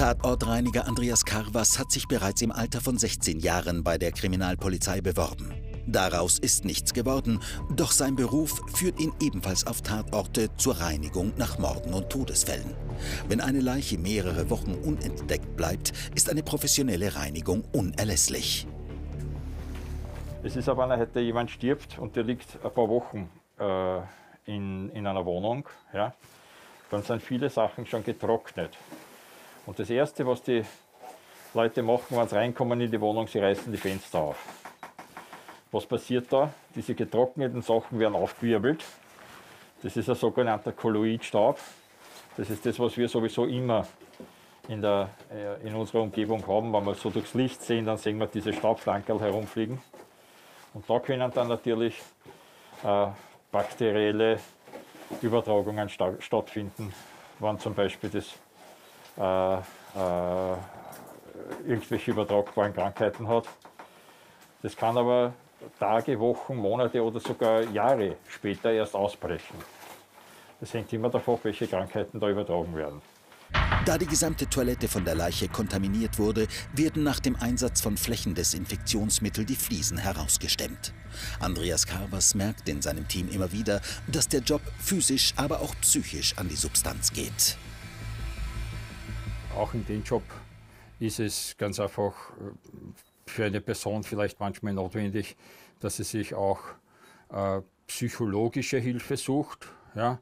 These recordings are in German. Tatortreiniger Andreas Karwas hat sich bereits im Alter von 16 Jahren bei der Kriminalpolizei beworben. Daraus ist nichts geworden, doch sein Beruf führt ihn ebenfalls auf Tatorte zur Reinigung nach Morden und Todesfällen. Wenn eine Leiche mehrere Wochen unentdeckt bleibt, ist eine professionelle Reinigung unerlässlich. Es ist aber, wenn heute jemand stirbt und der liegt ein paar Wochen in einer Wohnung, ja, dann sind viele Sachen schon getrocknet. Und das Erste, was die Leute machen, wenn sie reinkommen in die Wohnung, sie reißen die Fenster auf. Was passiert da? Diese getrockneten Sachen werden aufgewirbelt. Das ist ein sogenannter Kolloidstaub. Das ist das, was wir sowieso immer in unserer Umgebung haben. Wenn wir so durchs Licht sehen, dann sehen wir diese Staubflankerl herumfliegen. Und da können dann natürlich bakterielle Übertragungen stattfinden, wenn zum Beispiel das irgendwelche übertragbaren Krankheiten hat. Das kann aber Tage, Wochen, Monate oder sogar Jahre später erst ausbrechen. Das hängt immer davon ab, welche Krankheiten da übertragen werden. Da die gesamte Toilette von der Leiche kontaminiert wurde, werden nach dem Einsatz von Flächendesinfektionsmittel die Fliesen herausgestemmt. Andreas Karwas merkt in seinem Team immer wieder, dass der Job physisch, aber auch psychisch an die Substanz geht. Auch in dem Job ist es ganz einfach für eine Person vielleicht manchmal notwendig, dass sie sich auch psychologische Hilfe sucht. Ja?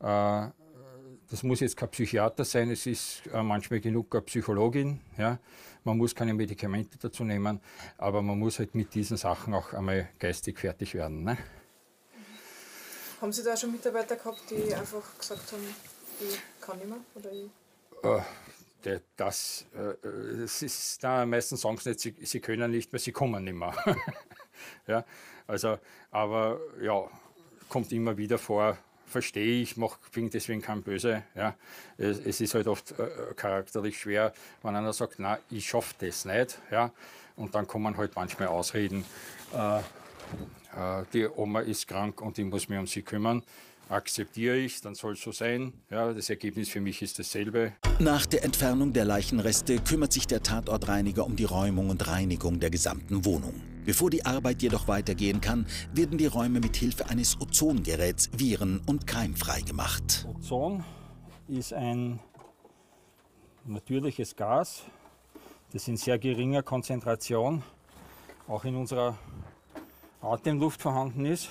Das muss jetzt kein Psychiater sein, es ist manchmal genug eine Psychologin. Ja? Man muss keine Medikamente dazu nehmen, aber man muss halt mit diesen Sachen auch einmal geistig fertig werden. Ne? Haben Sie da schon Mitarbeiter gehabt, die einfach gesagt haben, ich kann nicht mehr? Oder ich das ist da meistens sagen sie nicht, sie können nicht mehr, sie kommen nicht mehr. Ja, also, aber ja, kommt immer wieder vor, verstehe ich, bin deswegen kein Böse. Ja. Es ist halt oft charakterlich schwer, wenn einer sagt, nein, ich schaffe das nicht. Ja. Und dann kommen halt manchmal Ausreden, die Oma ist krank und ich muss mich um sie kümmern. Akzeptiere ich, dann soll es so sein. Ja, das Ergebnis für mich ist dasselbe. Nach der Entfernung der Leichenreste kümmert sich der Tatortreiniger um die Räumung und Reinigung der gesamten Wohnung. Bevor die Arbeit jedoch weitergehen kann, werden die Räume mit Hilfe eines Ozongeräts viren- und keimfrei gemacht. Ozon ist ein natürliches Gas, das in sehr geringer Konzentration auch in unserer Atemluft vorhanden ist.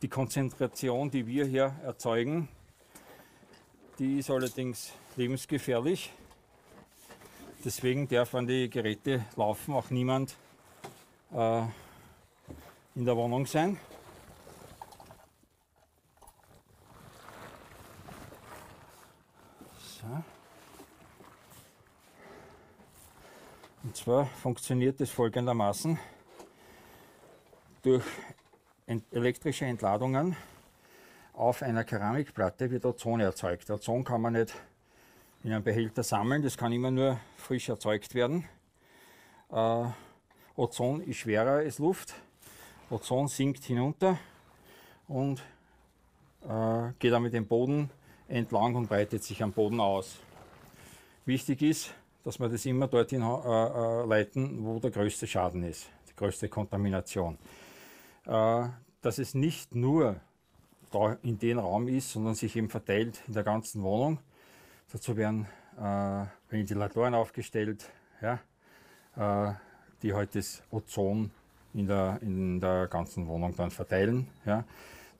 Die Konzentration, die wir hier erzeugen, die ist allerdings lebensgefährlich. Deswegen darf, wenn die Geräte laufen, auch niemand in der Wohnung sein. So. Und zwar funktioniert das folgendermaßen: durch elektrische Entladungen auf einer Keramikplatte wird Ozon erzeugt. Ozon kann man nicht in einem Behälter sammeln, das kann immer nur frisch erzeugt werden. Ozon ist schwerer als Luft. Ozon sinkt hinunter und geht dann mit dem Boden entlang und breitet sich am Boden aus. Wichtig ist, dass wir das immer dorthin leiten, wo der größte Schaden ist, die größte Kontamination. Dass es nicht nur da in den Raum ist, sondern sich eben verteilt in der ganzen Wohnung. Dazu werden Ventilatoren aufgestellt, ja, die halt das Ozon in der ganzen Wohnung dann verteilen. Ja.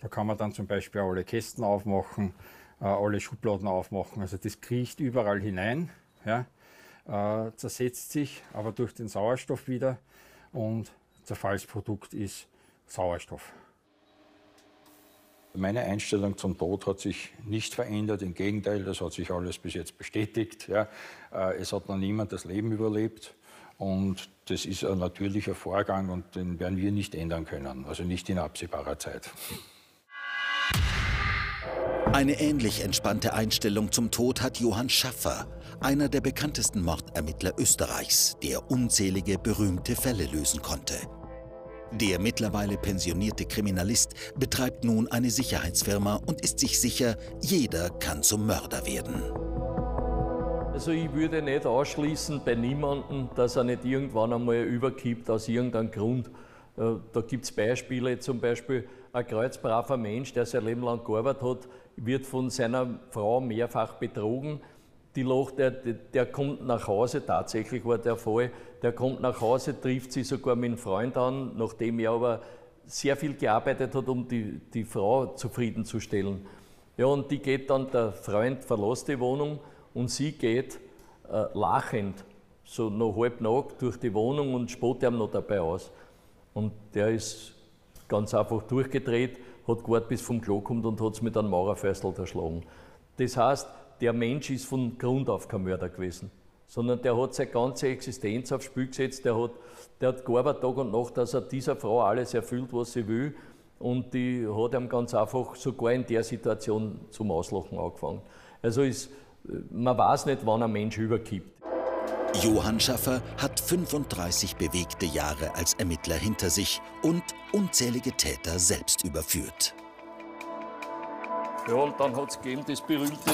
Da kann man dann zum Beispiel alle Kästen aufmachen, alle Schubladen aufmachen. Also das kriecht überall hinein, ja, zersetzt sich aber durch den Sauerstoff wieder und Zerfallsprodukt ist Sauerstoff. Meine Einstellung zum Tod hat sich nicht verändert, im Gegenteil, das hat sich alles bis jetzt bestätigt. Ja. Es hat noch niemand das Leben überlebt und das ist ein natürlicher Vorgang und den werden wir nicht ändern können, also nicht in absehbarer Zeit. Eine ähnlich entspannte Einstellung zum Tod hat Johann Schaffer, einer der bekanntesten Mordermittler Österreichs, der unzählige berühmte Fälle lösen konnte. Der mittlerweile pensionierte Kriminalist betreibt nun eine Sicherheitsfirma und ist sich sicher, jeder kann zum Mörder werden. Also ich würde nicht ausschließen bei niemandem, dass er nicht irgendwann einmal überkippt aus irgendeinem Grund. Da gibt es Beispiele, zum Beispiel ein kreuzbraver Mensch, der sein Leben lang gearbeitet hat, wird von seiner Frau mehrfach betrogen. Die lacht, der kommt nach Hause, tatsächlich war der Fall, der kommt nach Hause, trifft sich sogar mit einem Freund an, nachdem er aber sehr viel gearbeitet hat, um die Frau zufriedenzustellen. Ja, und die geht dann, der Freund verlässt die Wohnung und sie geht lachend, so noch halbnackt durch die Wohnung und spottet ihm noch dabei aus. Und der ist ganz einfach durchgedreht, hat gewartet, bis vom Klo kommt und hat es mit einem Maurerfäustel erschlagen. Das heißt, der Mensch ist von Grund auf kein Mörder gewesen, sondern der hat seine ganze Existenz aufs Spiel gesetzt, der hat gearbeitet Tag und Nacht, dass er dieser Frau alles erfüllt, was sie will, und die hat ihm ganz einfach sogar in der Situation zum Auslachen angefangen. Also man weiß nicht, wann ein Mensch überkippt. Johann Schaffer hat 35 bewegte Jahre als Ermittler hinter sich und unzählige Täter selbst überführt. Ja, und dann hat es gegeben das berühmte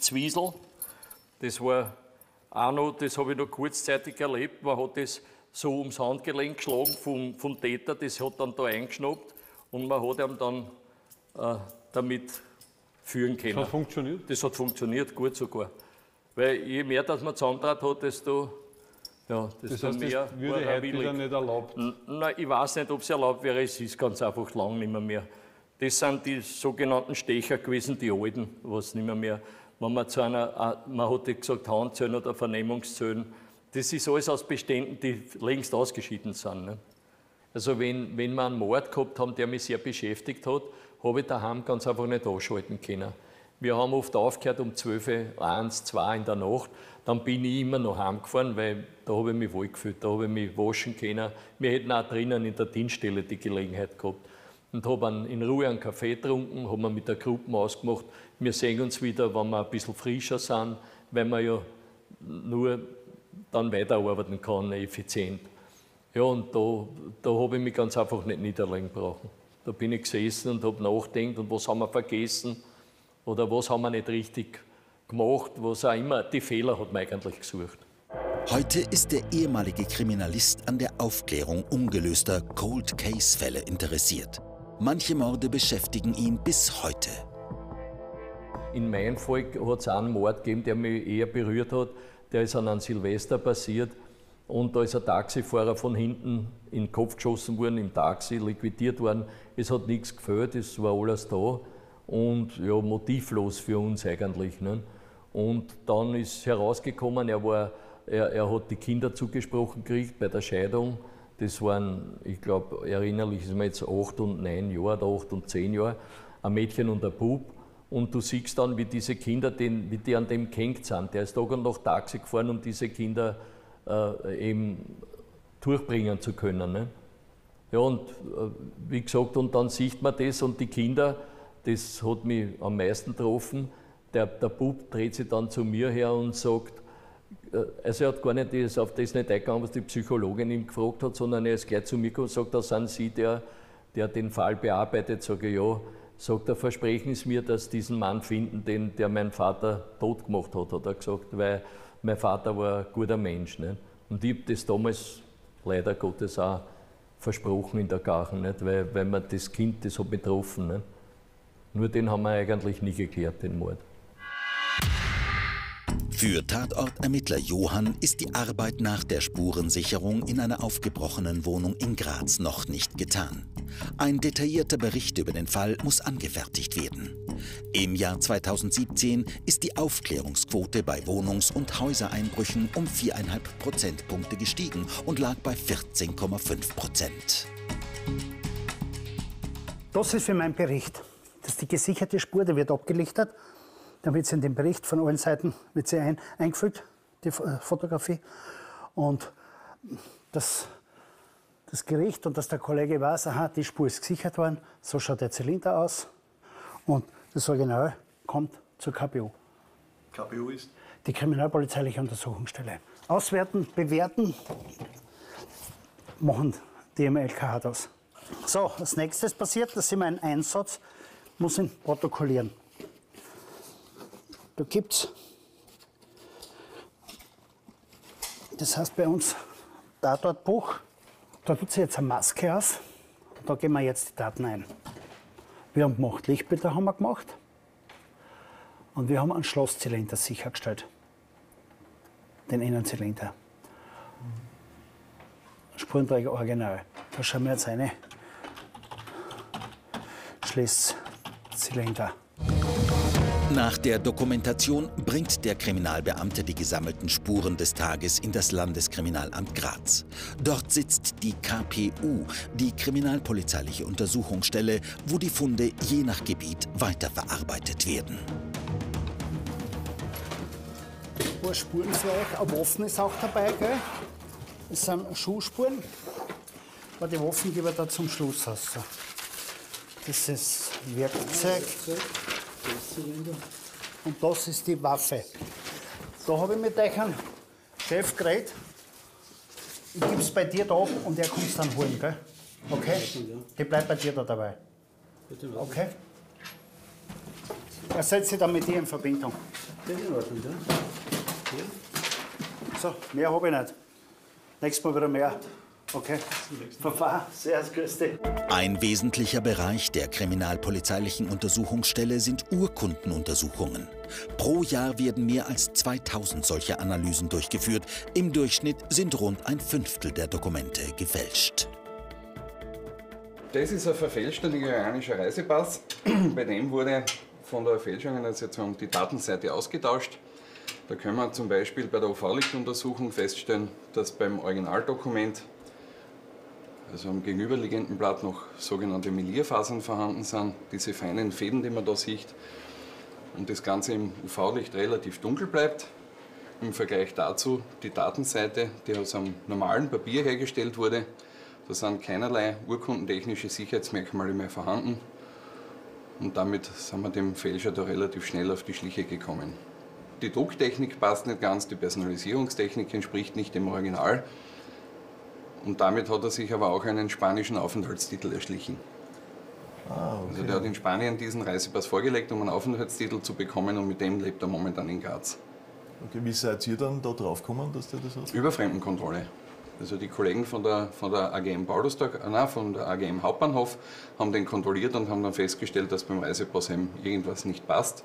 Zwiesel. Das war auch noch, das habe ich noch kurzzeitig erlebt. Man hat das so ums Handgelenk geschlagen vom Täter, das hat dann da eingeschnappt und man hat ihm dann damit führen können. Das hat funktioniert? Das hat funktioniert, gut sogar. Weil je mehr, dass man zusammentrat hat, desto, ja, desto mehr. Das würde heute wieder nicht erlaubt? Nein, ich weiß nicht, ob es erlaubt wäre, es ist ganz einfach lang nicht mehr. Das sind die sogenannten Stecher gewesen, die alten, was nicht mehr. Wenn man zu einer, man hat gesagt, Handzellen oder Vernehmungszellen, das ist alles aus Beständen, die längst ausgeschieden sind. Ne? Also wenn wir einen Mord gehabt haben, der mich sehr beschäftigt hat, habe ich daheim ganz einfach nicht ausschalten können. Wir haben oft aufgehört um 12, 1, 2 in der Nacht. Dann bin ich immer noch heimgefahren, weil da habe ich mich wohl gefühlt, da habe ich mich waschen können. Wir hätten auch drinnen in der Dienststelle die Gelegenheit gehabt. Und habe in Ruhe einen Kaffee getrunken, haben wir mit der Gruppe ausgemacht. Wir sehen uns wieder, wenn wir ein bisschen frischer sind, weil man ja nur dann weiterarbeiten kann, effizient. Ja, und da habe ich mich ganz einfach nicht niederlegen brauchen. Da bin ich gesessen und habe nachgedacht, und was haben wir vergessen? Oder was haben wir nicht richtig gemacht, was auch immer, die Fehler hat man eigentlich gesucht. Heute ist der ehemalige Kriminalist an der Aufklärung ungelöster Cold-Case-Fälle interessiert. Manche Morde beschäftigen ihn bis heute. In meinem Fall hat es einen Mord gegeben, der mich eher berührt hat. Der ist an einem Silvester passiert und da ist ein Taxifahrer von hinten in den Kopf geschossen worden, im Taxi liquidiert worden. Es hat nichts gefehlt, es war alles da. Und ja, motivlos für uns eigentlich. Ne? Und dann ist herausgekommen, er hat die Kinder zugesprochen gekriegt bei der Scheidung. Das waren, ich glaube, erinnerlich ist mir jetzt 8 und 9 Jahre, oder 8 und 10 Jahre, ein Mädchen und ein Bub. Und du siehst dann, wie diese Kinder, wie die an dem gehängt sind. Der ist Tag und Nacht Taxi gefahren, um diese Kinder eben durchbringen zu können. Ne? Ja, und wie gesagt, und dann sieht man das und die Kinder, das hat mich am meisten getroffen. Der Bub dreht sich dann zu mir her und sagt, also er hat gar nicht auf das nicht eingegangen, was die Psychologin ihm gefragt hat, sondern er ist gleich zu mir gekommen und sagt, da sind Sie, der den Fall bearbeitet. Sage ich, ja. Sagt er, versprechen Sie mir, dass Sie diesen Mann finden, der meinen Vater tot gemacht hat, hat er gesagt, weil mein Vater war ein guter Mensch. Nicht? Und ich habe das damals leider Gottes auch versprochen in der Garten, nicht? Weil man das Kind, das hat mich getroffen. Nicht? Nur den haben wir eigentlich nie geklärt, den Mord. Für Tatortermittler Johann ist die Arbeit nach der Spurensicherung in einer aufgebrochenen Wohnung in Graz noch nicht getan. Ein detaillierter Bericht über den Fall muss angefertigt werden. Im Jahr 2017 ist die Aufklärungsquote bei Wohnungs- und Häusereinbrüchen um 4,5 Prozentpunkte gestiegen und lag bei 14,5%. Das ist für meinen Bericht. Das ist die gesicherte Spur, die wird abgelichtet. Dann wird sie in den Bericht von allen Seiten wird sie eingefüllt, die Fotografie. Und das Gericht und dass der Kollege weiß, aha, die Spur ist gesichert worden, so schaut der Zylinder aus. Und das Original kommt zur KPO. KPO ist? Die Kriminalpolizeiliche Untersuchungsstelle. Auswerten, bewerten, machen die im LKH das. So, als nächstes passiert, dass immer ein Einsatz muss ihn protokollieren. Da gibt es Das heißt bei uns Tatortbuch, da tut sich jetzt eine Maske aus und da geben wir jetzt die Daten ein. Wir haben gemacht, Lichtbilder haben wir gemacht und wir haben einen Schlosszylinder sichergestellt, den Innenzylinder. Spurenträger original. Da schauen wir jetzt eine Schließzylinder. Nach der Dokumentation bringt der Kriminalbeamte die gesammelten Spuren des Tages in das Landeskriminalamt Graz. Dort sitzt die KPU, die kriminalpolizeiliche Untersuchungsstelle, wo die Funde je nach Gebiet weiterverarbeitet werden. Ein paar Spuren vielleicht, eine Waffe ist auch dabei, gell? Das sind Schuhspuren, aber die Waffen geben wir da zum Schluss raus. Das ist Werkzeug. Und das ist die Waffe. Da habe ich mit einem Chef geredet. Ich gebe es bei dir da ab und er kommt es dann holen, gell? Okay? Die bleibt bei dir da dabei. Okay? Er setzt sich dann mit dir in Verbindung. So, mehr habe ich nicht. Nächstes Mal wieder mehr. Okay. Papa, sehr grüß dich. Ein wesentlicher Bereich der kriminalpolizeilichen Untersuchungsstelle sind Urkundenuntersuchungen. Pro Jahr werden mehr als 2000 solcher Analysen durchgeführt. Im Durchschnitt sind rund 1/5 der Dokumente gefälscht. Das ist ein verfälschter nigerianischer Reisepass. Bei dem wurde von der Fälschungsorganisation die Datenseite ausgetauscht. Da können wir zum Beispiel bei der OV-Lichtuntersuchung feststellen, dass beim Originaldokument, also am gegenüberliegenden Blatt, noch sogenannte Melierfasern vorhanden sind, diese feinen Fäden, die man da sieht, und das Ganze im UV-Licht relativ dunkel bleibt. Im Vergleich dazu die Datenseite, die aus einem normalen Papier hergestellt wurde, da sind keinerlei urkundentechnische Sicherheitsmerkmale mehr vorhanden und damit sind wir dem Fälscher da relativ schnell auf die Schliche gekommen. Die Drucktechnik passt nicht ganz, die Personalisierungstechnik entspricht nicht dem Original. Und damit hat er sich aber auch einen spanischen Aufenthaltstitel erschlichen. Ah, okay. Also der hat in Spanien diesen Reisepass vorgelegt, um einen Aufenthaltstitel zu bekommen, und mit dem lebt er momentan in Graz. Okay, wie seid ihr dann da drauf gekommen, dass der das hat? Über Fremdenkontrolle. Also die Kollegen von der AGM Baudustag, nein, von der AGM Hauptbahnhof haben den kontrolliert und haben dann festgestellt, dass beim Reisepass eben irgendwas nicht passt.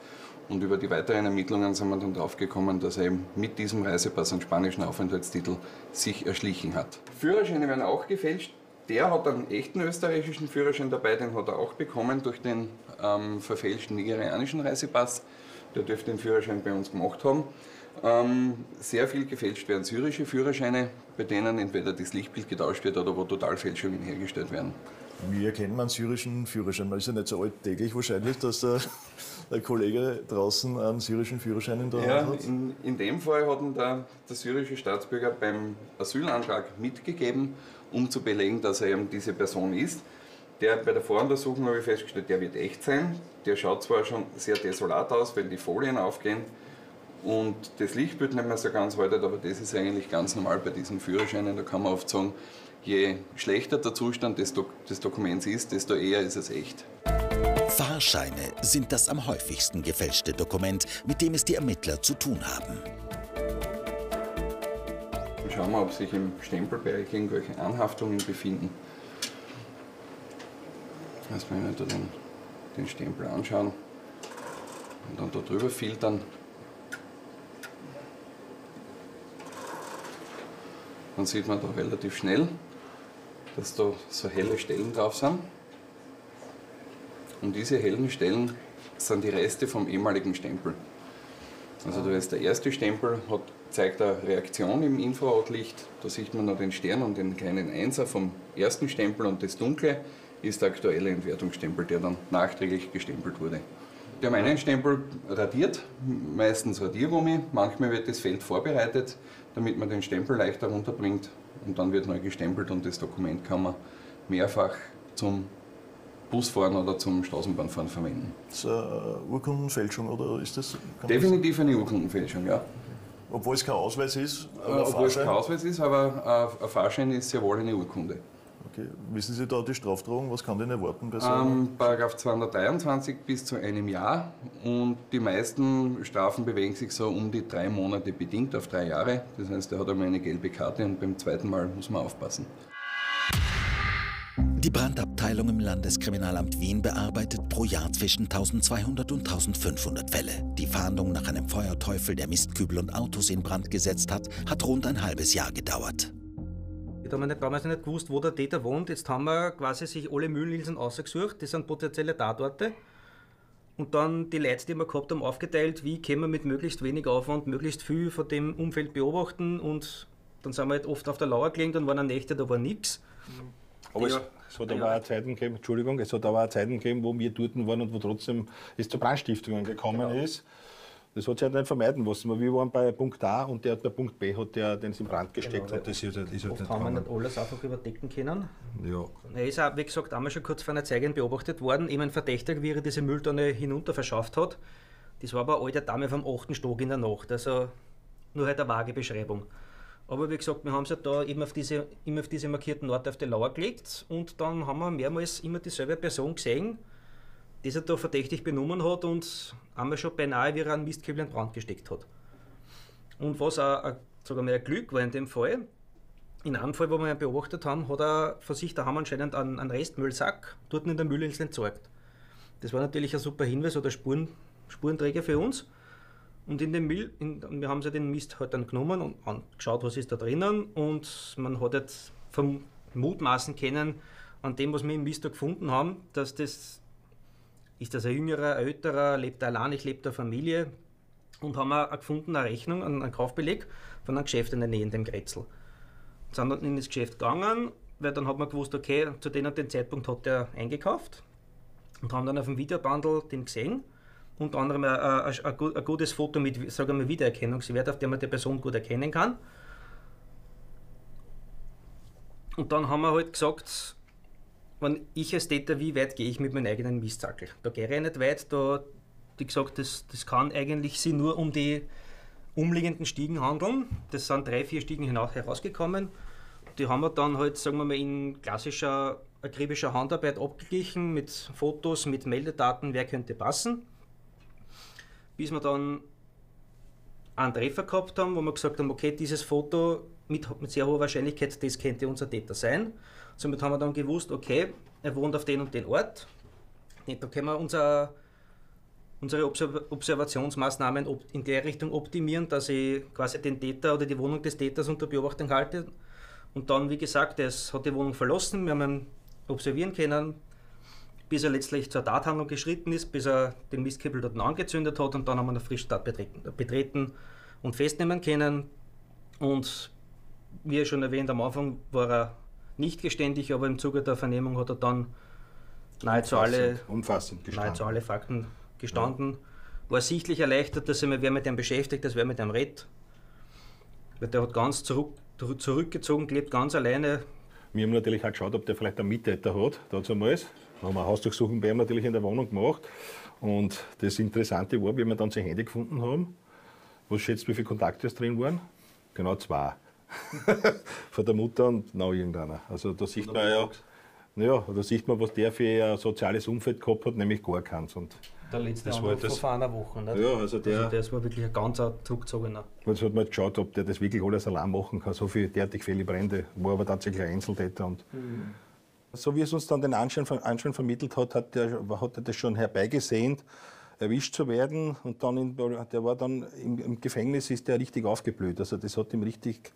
Und über die weiteren Ermittlungen sind wir dann drauf gekommen, dass er eben mit diesem Reisepass einen spanischen Aufenthaltstitel sich erschlichen hat. Führerscheine werden auch gefälscht. Der hat einen echten österreichischen Führerschein dabei, den hat er auch bekommen durch den verfälschten nigerianischen Reisepass. Der dürfte den Führerschein bei uns gemacht haben. Sehr viel gefälscht werden syrische Führerscheine, bei denen entweder das Lichtbild getauscht wird oder wo Totalfälschungen hergestellt werden. Wie erkennt man einen syrischen Führerschein? Man ist ja nicht so alltäglich wahrscheinlich, dass der Kollege draußen einen syrischen Führerschein in der Hand hat. In dem Fall hat ihn der syrische Staatsbürger beim Asylantrag mitgegeben, um zu belegen, dass er eben diese Person ist. Der, bei der Voruntersuchung habe ich festgestellt, der wird echt sein. Der schaut zwar schon sehr desolat aus, wenn die Folien aufgehen und das Lichtbild nicht mehr so ganz haltet, aber das ist eigentlich ganz normal bei diesen Führerscheinen. Da kann man oft sagen, je schlechter der Zustand des Dokuments ist, desto eher ist es echt. Fahrscheine sind das am häufigsten gefälschte Dokument, mit dem es die Ermittler zu tun haben. Schauen wir, ob sich im Stempelbereich irgendwelche Anhaftungen befinden. Lass mich mal den Stempel anschauen und dann da drüber filtern. Dann sieht man da relativ schnell, dass da so helle Stellen drauf sind. Und diese hellen Stellen sind die Reste vom ehemaligen Stempel. Also da ist der erste Stempel, zeigt eine Reaktion im Infrarotlicht. Da sieht man noch den Stern und den kleinen Einser vom ersten Stempel, und das Dunkle ist der aktuelle Entwertungsstempel, der dann nachträglich gestempelt wurde. Wir haben einen Stempel radiert, meistens Radiergummi, manchmal wird das Feld vorbereitet, damit man den Stempel leichter runterbringt, und dann wird neu gestempelt und das Dokument kann man mehrfach zum Busfahren oder zum Straßenbahnfahren verwenden. Das ist eine Urkundenfälschung, oder ist das? Definitiv eine Urkundenfälschung, ja. Obwohl es kein Ausweis ist? Obwohl es kein Ausweis ist, aber ein Fahrschein ist sehr wohl eine Urkunde. Okay. Wissen Sie da die Strafdrohung? Was kann denn erwarten bei so Paragraph 223 bis zu 1 Jahr. Und die meisten Strafen bewegen sich so um die 3 Monate bedingt auf 3 Jahre. Das heißt, er hat einmal eine gelbe Karte und beim zweiten Mal muss man aufpassen. Die Brandabteilung im Landeskriminalamt Wien bearbeitet pro Jahr zwischen 1200 und 1500 Fälle. Die Fahndung nach einem Feuerteufel, der Mistkübel und Autos in Brand gesetzt hat, hat rund 1,5 Jahr gedauert. Wir haben damals nicht gewusst, wo der Täter wohnt. Jetzt haben wir quasi sich alle Mühlenhilsen ausgesucht. Das sind potenzielle Tatorte. Und dann die Leute, die wir gehabt haben, aufgeteilt, wie können wir mit möglichst wenig Aufwand möglichst viel von dem Umfeld beobachten. Und dann sind wir halt oft auf der Lauer gelegen, dann waren eine Nächte, da war nichts. Aber ja, es hat aber auch Zeiten gegeben, Entschuldigung, es hat aber auch Zeiten gegeben, wo wir dort waren und wo trotzdem es zu Brandstiftungen gekommen ist. Das hat sich halt nicht vermeiden lassen. Wir waren bei Punkt A und der Punkt B hat den in Brand gesteckt. Genau, und das ist halt nicht gekommen. Haben wir nicht alles einfach überdecken können. Ja. Er ist auch, wie gesagt, einmal schon kurz von einer Zeugin beobachtet worden, eben ein Verdächtiger, wie er diese Mülltonne hinunter verschafft hat. Das war aber eine alte Dame vom 8. Stock in der Nacht, also nur halt eine vage Beschreibung. Aber wie gesagt, wir haben es ja da immer auf diese markierten Orte auf die Lauer gelegt und dann haben wir mehrmals immer dieselbe Person gesehen, die sich da verdächtig benommen hat und einmal schon beinahe wie ein Mistkübel in Brand gesteckt hat. Und was auch, sagen wir, ein Glück war in dem Fall, in einem Fall, wo wir ihn beobachtet haben, hat er von sich, da haben wir anscheinend einen Restmüllsack dort in der Müllinsel entsorgt. Das war natürlich ein super Hinweis oder Spurenträger für uns. Und in dem wir haben sie den Mist halt dann genommen und angeschaut, was ist da drinnen. Und man hat jetzt vom Mutmaßen kennen, an dem, was wir im Mist da gefunden haben, dass das, ist das ein jüngerer, ein älterer, lebt er allein, ich lebe der Familie. Und haben auch gefunden, eine Rechnung, einen Kaufbeleg von einem Geschäft in der Nähe in dem Grätzl. Sind dann in das Geschäft gegangen, weil dann hat man gewusst, okay, zu dem und dem Zeitpunkt hat er eingekauft. Und haben dann auf dem Videobandel den gesehen. Unter anderem ein gutes Foto mit, sagen wir, Wiedererkennungswert, auf dem man die Person gut erkennen kann. Und dann haben wir halt gesagt, wenn ich als Täter, wie weit gehe ich mit meinem eigenen Mistzackel? Da gehe ich nicht weit, da, wie gesagt, das kann eigentlich sich nur um die umliegenden Stiegen handeln. Das sind 3, 4 Stiegen herausgekommen. Die haben wir dann halt, sagen wir mal, in klassischer, akribischer Handarbeit abgeglichen, mit Fotos, mit Meldedaten, wer könnte passen. Bis wir dann einen Treffer gehabt haben, wo wir gesagt haben, okay, dieses Foto mit sehr hoher Wahrscheinlichkeit, das könnte unser Täter sein. Somit haben wir dann gewusst, okay, er wohnt auf den und den Ort. Da können wir unsere Observationsmaßnahmen in der Richtung optimieren, dass ich quasi den Täter oder die Wohnung des Täters unter Beobachtung halte. Und dann, wie gesagt, er hat die Wohnung verlassen, wir haben ihn observieren können, bis er letztlich zur Tathandlung geschritten ist, bis er den Mistkübel dort angezündet hat und dann haben wir eine Frischtat betreten und festnehmen können. Und wie schon erwähnt, am Anfang war er nicht geständig, aber im Zuge der Vernehmung hat er dann nahezu alle Fakten gestanden. Ja. War sichtlich erleichtert, dass wer mit dem beschäftigt, dass wer mit dem redet. Weil der hat ganz zurückgezogen gelebt, ganz alleine. Wir haben natürlich auch geschaut, ob der vielleicht einen Mittäter hat, dazu mal ist. Dann haben wir Hausdurchsuchung bei ihm natürlich in der Wohnung gemacht. Und das Interessante war, wie wir dann sein Handy gefunden haben, was schätzt, wie viele Kontakte es drin waren? Genau 2. Von der Mutter und noch irgendeiner. Also da sieht man ja, da sieht man, was der für ein soziales Umfeld gehabt hat, nämlich gar keins. Und der letzte Anruf war vor einer Woche, nicht? Ja, also das war wirklich ein ganz zurückgezogener. Jetzt hat man geschaut, ob der das wirklich alles allein machen kann. So viel derartig viele Brände, war aber tatsächlich ein Einzeltäter. Und so wie es uns dann den Anschein vermittelt hat, hat er das schon herbeigesehnt, erwischt zu werden. Und dann der war dann im Gefängnis, ist der richtig aufgeblüht. Also das hat ihm richtig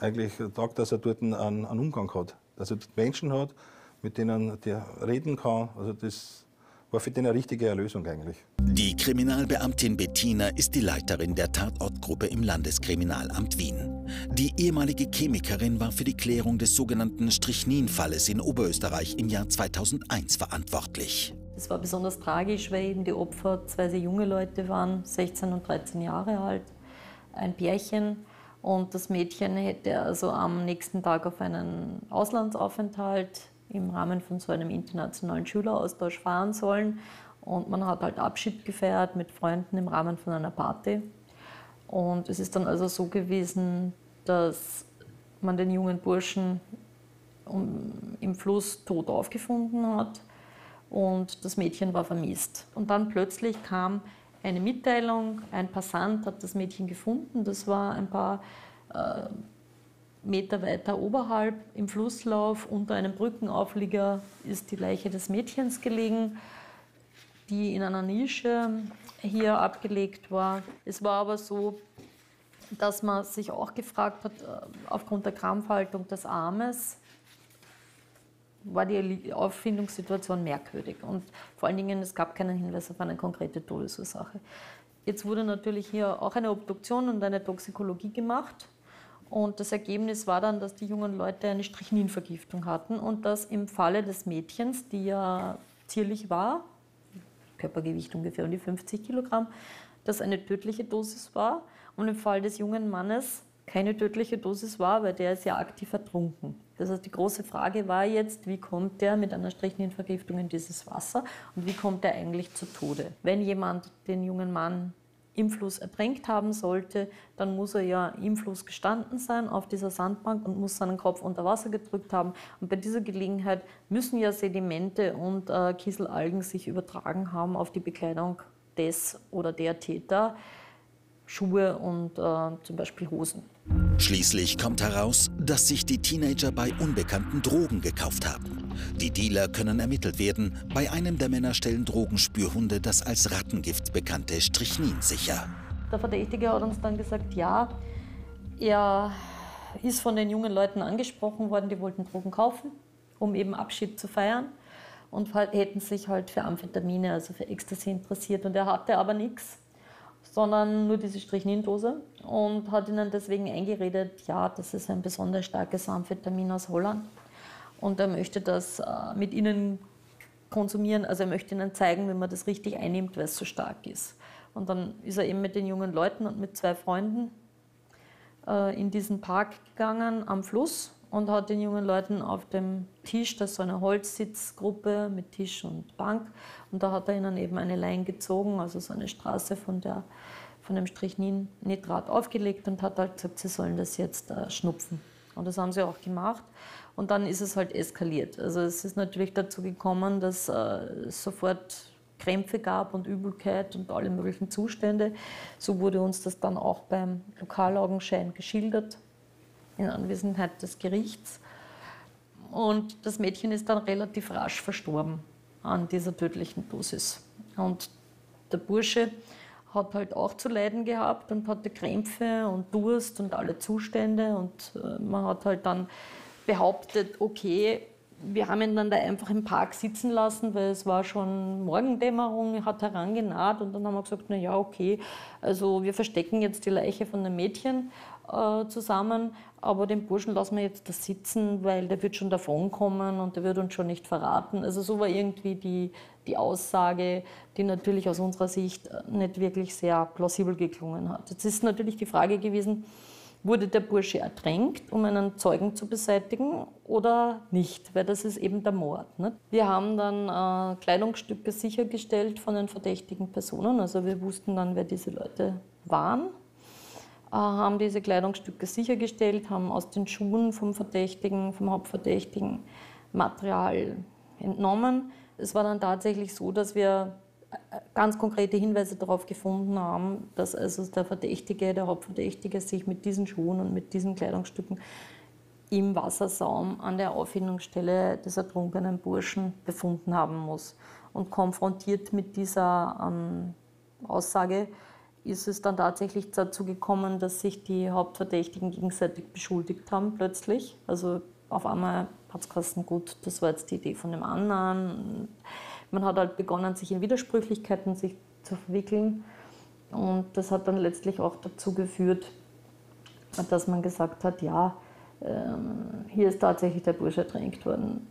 eigentlich gedacht, dass er dort einen Umgang hat. Dass er dort Menschen hat, mit denen der reden kann. Also das war für den eine richtige Erlösung eigentlich. Die Kriminalbeamtin Bettina ist die Leiterin der Tatortgruppe im Landeskriminalamt Wien. Die ehemalige Chemikerin war für die Klärung des sogenannten Strichnin-Falles in Oberösterreich im Jahr 2001 verantwortlich. Es war besonders tragisch, weil eben die Opfer zwei sehr junge Leute waren, 16 und 13 Jahre alt, ein Pärchen. Und das Mädchen hätte also am nächsten Tag auf einen Auslandsaufenthalt im Rahmen von so einem internationalen Schüleraustausch fahren sollen. Und man hat halt Abschied gefeiert mit Freunden im Rahmen von einer Party. Und es ist dann also so gewesen, dass man den jungen Burschen im Fluss tot aufgefunden hat. Und das Mädchen war vermisst. Und dann plötzlich kam eine Mitteilung, ein Passant hat das Mädchen gefunden. Das war ein paar Meter weiter oberhalb im Flusslauf. Unter einem Brückenauflieger ist die Leiche des Mädchens gelegen, die in einer Nische hier abgelegt war. Es war aber so, dass man sich auch gefragt hat, aufgrund der Krampfhaltung des Armes, war die Auffindungssituation merkwürdig. Und vor allen Dingen, es gab keinen Hinweis auf eine konkrete Todesursache. Jetzt wurde natürlich hier auch eine Obduktion und eine Toxikologie gemacht. Und das Ergebnis war dann, dass die jungen Leute eine Strichninvergiftung hatten und dass im Falle des Mädchens, die ja zierlich war, Körpergewicht ungefähr um die 50 Kilogramm, dass eine tödliche Dosis war und im Fall des jungen Mannes keine tödliche Dosis war, weil der ist ja aktiv ertrunken. Das heißt, die große Frage war jetzt, wie kommt der mit einer Strichninvergiftung in dieses Wasser und wie kommt er eigentlich zu Tode? Wenn jemand den jungen Mann im Fluss ertränkt haben sollte, dann muss er ja im Fluss gestanden sein auf dieser Sandbank und muss seinen Kopf unter Wasser gedrückt haben. Und bei dieser Gelegenheit müssen ja Sedimente und Kieselalgen sich übertragen haben auf die Bekleidung des oder der Täter, Schuhe und zum Beispiel Hosen. Schließlich kommt heraus, dass sich die Teenager bei unbekannten Drogen gekauft haben. Die Dealer können ermittelt werden. Bei einem der Männer stellen Drogenspürhunde das als Rattengift bekannte Strichnin sicher. Der Verdächtige hat uns dann gesagt, ja, er ist von den jungen Leuten angesprochen worden, die wollten Drogen kaufen, um eben Abschied zu feiern. Und hätten sich halt für Amphetamine, also für Ecstasy interessiert. Und er hatte aber nichts, sondern nur diese Strichnin-Dose und hat ihnen deswegen eingeredet, ja, das ist ein besonders starkes Amphetamin aus Holland und er möchte das mit ihnen konsumieren, also er möchte ihnen zeigen, wie man das richtig einnimmt, weil es so stark ist. Und dann ist er eben mit den jungen Leuten und mit zwei Freunden in diesen Park gegangen am Fluss und hat den jungen Leuten auf dem Tisch, das ist so eine Holzsitzgruppe mit Tisch und Bank, und da hat er ihnen eben eine Leine gezogen, also so eine Straße von dem Strichnin-Nitrat aufgelegt und hat halt gesagt, sie sollen das jetzt schnupfen. Und das haben sie auch gemacht. Und dann ist es halt eskaliert. Also es ist natürlich dazu gekommen, dass es sofort Krämpfe gab und Übelkeit und alle möglichen Zustände. So wurde uns das dann auch beim Lokalaugenschein geschildert, in Anwesenheit des Gerichts. Und das Mädchen ist dann relativ rasch verstorben an dieser tödlichen Dosis. Und der Bursche hat halt auch zu leiden gehabt und hatte Krämpfe und Durst und alle Zustände. Und man hat halt dann behauptet, okay, wir haben ihn dann da einfach im Park sitzen lassen, weil es war schon Morgendämmerung, hat herangenaht. Und dann haben wir gesagt, na ja, okay, also wir verstecken jetzt die Leiche von dem Mädchen zusammen, aber den Burschen lassen wir jetzt da sitzen, weil der wird schon davonkommen und der wird uns schon nicht verraten. Also so war irgendwie die Aussage, die natürlich aus unserer Sicht nicht wirklich sehr plausibel geklungen hat. Jetzt ist natürlich die Frage gewesen, wurde der Bursche ertränkt, um einen Zeugen zu beseitigen oder nicht? Weil das ist eben der Mord, ne? Wir haben dann Kleidungsstücke sichergestellt von den verdächtigen Personen. Also wir wussten dann, wer diese Leute waren, haben diese Kleidungsstücke sichergestellt, haben aus den Schuhen vom Hauptverdächtigen Material entnommen. Es war dann tatsächlich so, dass wir ganz konkrete Hinweise darauf gefunden haben, dass also der Hauptverdächtige sich mit diesen Schuhen und mit diesen Kleidungsstücken im Wassersaum an der Auffindungsstelle des ertrunkenen Burschen befunden haben muss. Und konfrontiert mit dieser Aussage ist es dann tatsächlich dazu gekommen, dass sich die Hauptverdächtigen gegenseitig beschuldigt haben plötzlich. Also auf einmal hat es geheißen, gut, das war jetzt die Idee von dem anderen. Man hat halt begonnen, sich in Widersprüchlichkeiten zu verwickeln. Und das hat dann letztlich auch dazu geführt, dass man gesagt hat, ja, hier ist tatsächlich der Bursche ertränkt worden.